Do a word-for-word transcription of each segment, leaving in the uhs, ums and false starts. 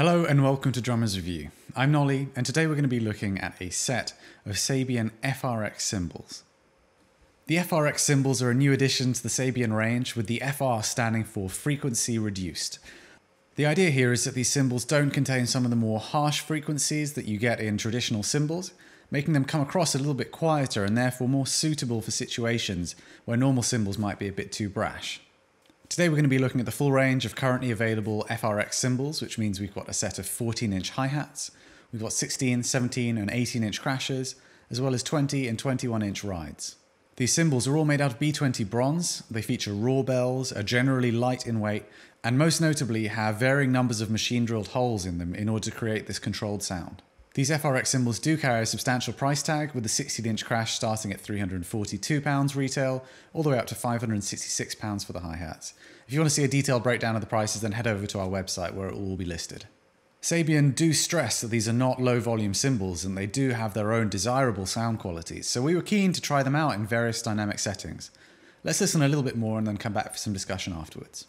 Hello and welcome to Drummer's Review. I'm Nolly and today we're going to be looking at a set of Sabian F R X cymbals. The F R X cymbals are a new addition to the Sabian range, with the F R standing for frequency reduced. The idea here is that these cymbals don't contain some of the more harsh frequencies that you get in traditional cymbals, making them come across a little bit quieter and therefore more suitable for situations where normal cymbals might be a bit too brash. Today we're going to be looking at the full range of currently available F R X cymbals, which means we've got a set of fourteen inch hi-hats, we've got sixteen, seventeen and eighteen inch crashes, as well as twenty and twenty-one inch rides. These cymbals are all made out of B twenty bronze, they feature raw bells, are generally light in weight, and most notably have varying numbers of machine drilled holes in them in order to create this controlled sound. These F R X cymbals do carry a substantial price tag, with the sixteen inch crash starting at three hundred and forty-two pounds retail, all the way up to five hundred and sixty-six pounds for the hi-hats. If you want to see a detailed breakdown of the prices, then head over to our website where it will all be listed. Sabian do stress that these are not low volume cymbals and they do have their own desirable sound qualities, so we were keen to try them out in various dynamic settings. Let's listen a little bit more and then come back for some discussion afterwards.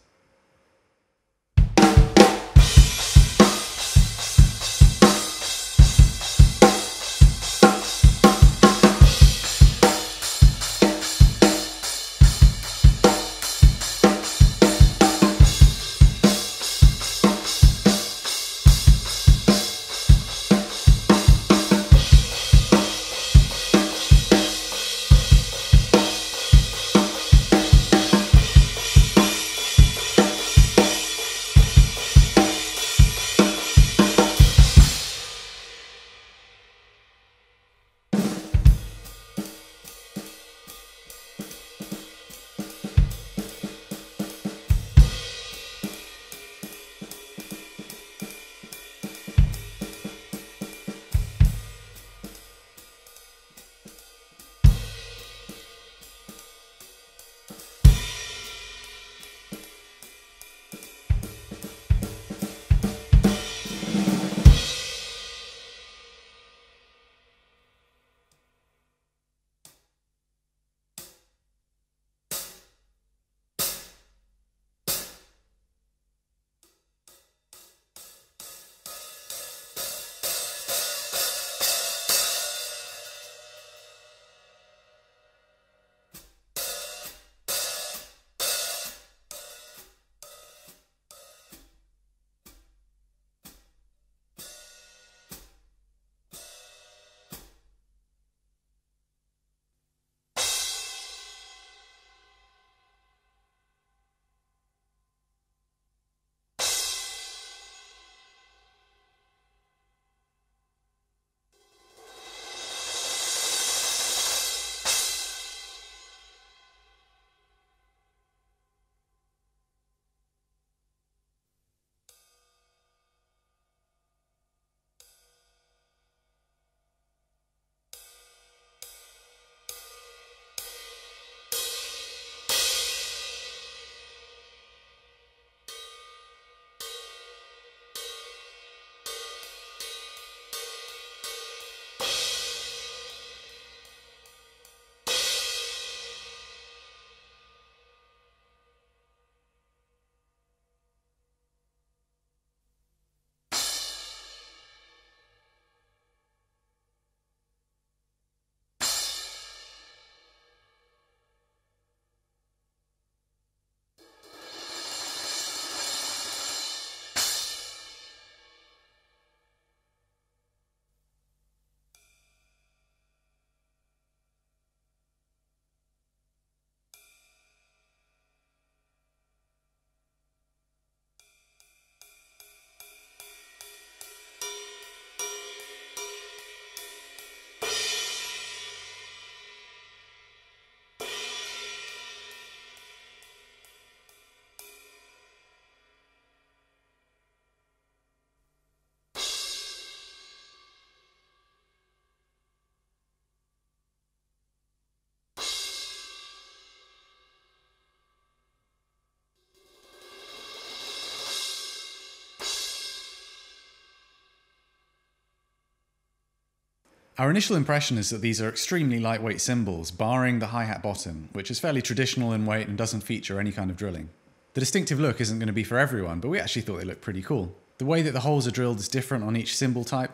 Our initial impression is that these are extremely lightweight cymbals, barring the hi-hat bottom, which is fairly traditional in weight and doesn't feature any kind of drilling. The distinctive look isn't going to be for everyone, but we actually thought they looked pretty cool. The way that the holes are drilled is different on each cymbal type,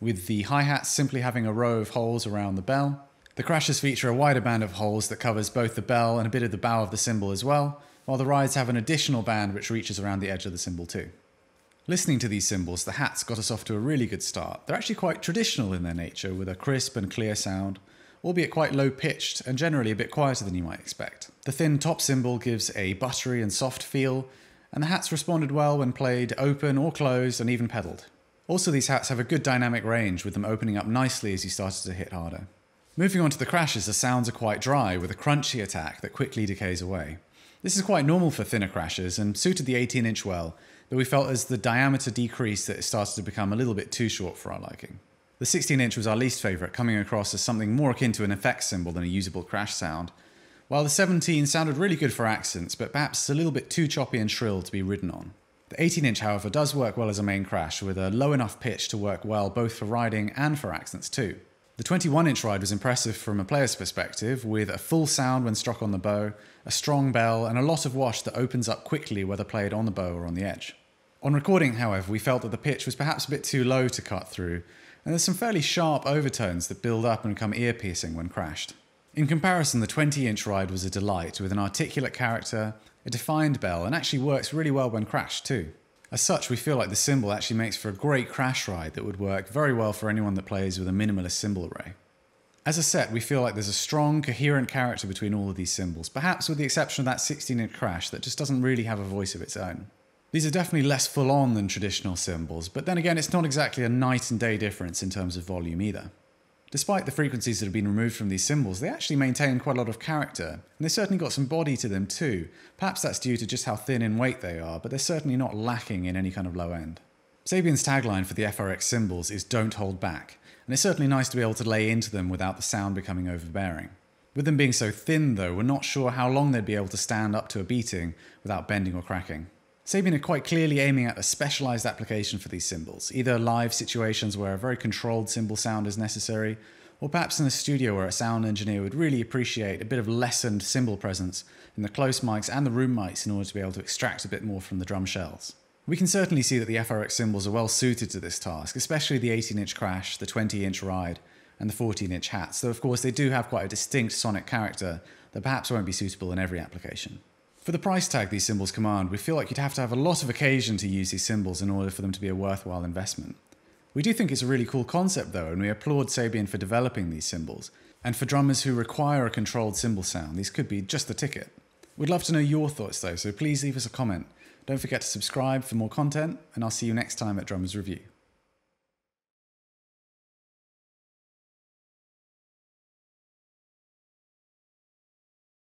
with the hi-hats simply having a row of holes around the bell. The crashers feature a wider band of holes that covers both the bell and a bit of the bow of the cymbal as well, while the rides have an additional band which reaches around the edge of the cymbal too. Listening to these cymbals, the hats got us off to a really good start. They're actually quite traditional in their nature, with a crisp and clear sound, albeit quite low-pitched and generally a bit quieter than you might expect. The thin top cymbal gives a buttery and soft feel, and the hats responded well when played open or closed and even pedaled. Also, these hats have a good dynamic range, with them opening up nicely as you started to hit harder. Moving on to the crashes, the sounds are quite dry, with a crunchy attack that quickly decays away. This is quite normal for thinner crashes and suited the eighteen inch well, though we felt as the diameter decreased that it started to become a little bit too short for our liking. The sixteen inch was our least favourite, coming across as something more akin to an effects cymbal than a usable crash sound, while the seventeen sounded really good for accents, but perhaps a little bit too choppy and shrill to be ridden on. The eighteen inch, however, does work well as a main crash, with a low enough pitch to work well both for riding and for accents too. The twenty-one inch ride was impressive from a player's perspective, with a full sound when struck on the bow, a strong bell, and a lot of wash that opens up quickly whether played on the bow or on the edge. On recording, however, we felt that the pitch was perhaps a bit too low to cut through, and there's some fairly sharp overtones that build up and become ear-piercing when crashed. In comparison, the twenty inch ride was a delight, with an articulate character, a defined bell, and actually works really well when crashed too. As such, we feel like the cymbal actually makes for a great crash ride that would work very well for anyone that plays with a minimalist cymbal array. As a set, we feel like there's a strong, coherent character between all of these cymbals, perhaps with the exception of that sixteen inch crash that just doesn't really have a voice of its own. These are definitely less full-on than traditional cymbals, but then again, it's not exactly a night and day difference in terms of volume either. Despite the frequencies that have been removed from these cymbals, they actually maintain quite a lot of character, and they've certainly got some body to them too. Perhaps that's due to just how thin in weight they are, but they're certainly not lacking in any kind of low end. Sabian's tagline for the F R X cymbals is "Don't hold back," and it's certainly nice to be able to lay into them without the sound becoming overbearing. With them being so thin though, we're not sure how long they'd be able to stand up to a beating without bending or cracking. Sabian are quite clearly aiming at a specialised application for these cymbals, either live situations where a very controlled cymbal sound is necessary, or perhaps in a studio where a sound engineer would really appreciate a bit of lessened cymbal presence in the close mics and the room mics in order to be able to extract a bit more from the drum shells. We can certainly see that the F R X cymbals are well suited to this task, especially the eighteen inch crash, the twenty inch ride, and the fourteen inch hats, though of course they do have quite a distinct sonic character that perhaps won't be suitable in every application. For the price tag these cymbals command, we feel like you'd have to have a lot of occasion to use these cymbals in order for them to be a worthwhile investment. We do think it's a really cool concept though, and we applaud Sabian for developing these cymbals, and for drummers who require a controlled cymbal sound, these could be just the ticket. We'd love to know your thoughts though, so please leave us a comment. Don't forget to subscribe for more content, and I'll see you next time at Drummer's Review.